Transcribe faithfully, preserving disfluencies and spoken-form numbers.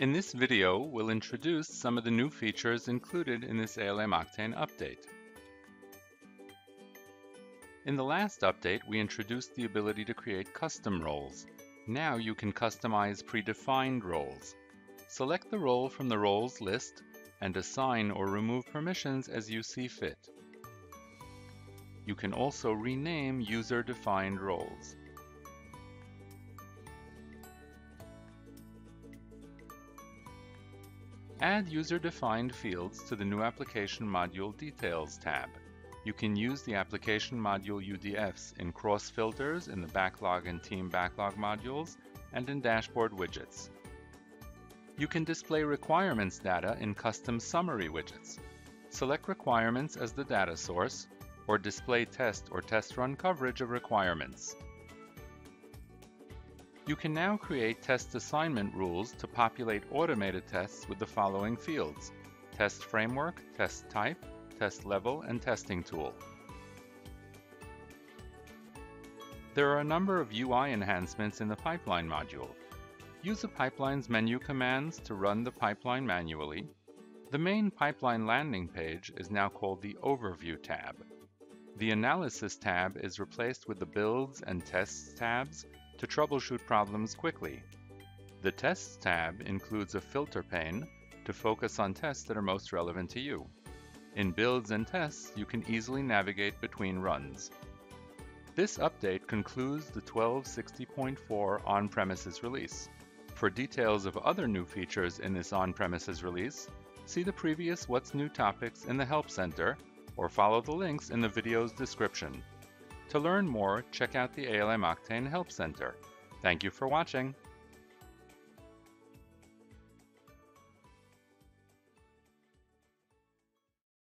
In this video, we'll introduce some of the new features included in this A L M Octane update. In the last update, we introduced the ability to create custom roles. Now you can customize predefined roles. Select the role from the roles list and assign or remove permissions as you see fit. You can also rename user-defined roles. Add user-defined fields to the new Application Module Details tab. You can use the Application Module U D Fs in Cross Filters, in the Backlog and Team Backlog modules, and in Dashboard widgets. You can display requirements data in Custom Summary widgets. Select requirements as the data source, or display test or test run coverage of requirements. You can now create test assignment rules to populate automated tests with the following fields: test framework, test type, test level, and testing tool. There are a number of U I enhancements in the pipeline module. Use the pipeline's menu commands to run the pipeline manually. The main pipeline landing page is now called the Overview tab. The Analysis tab is replaced with the Builds and Tests tabs to troubleshoot problems quickly. The Tests tab includes a filter pane to focus on tests that are most relevant to you. In Builds and Tests, you can easily navigate between runs. This update concludes the twelve sixty point four on-premises release. For details of other new features in this on-premises release, see the previous What's New topics in the Help Center or follow the links in the video's description. To learn more, check out the A L M Octane Help Center. Thank you for watching.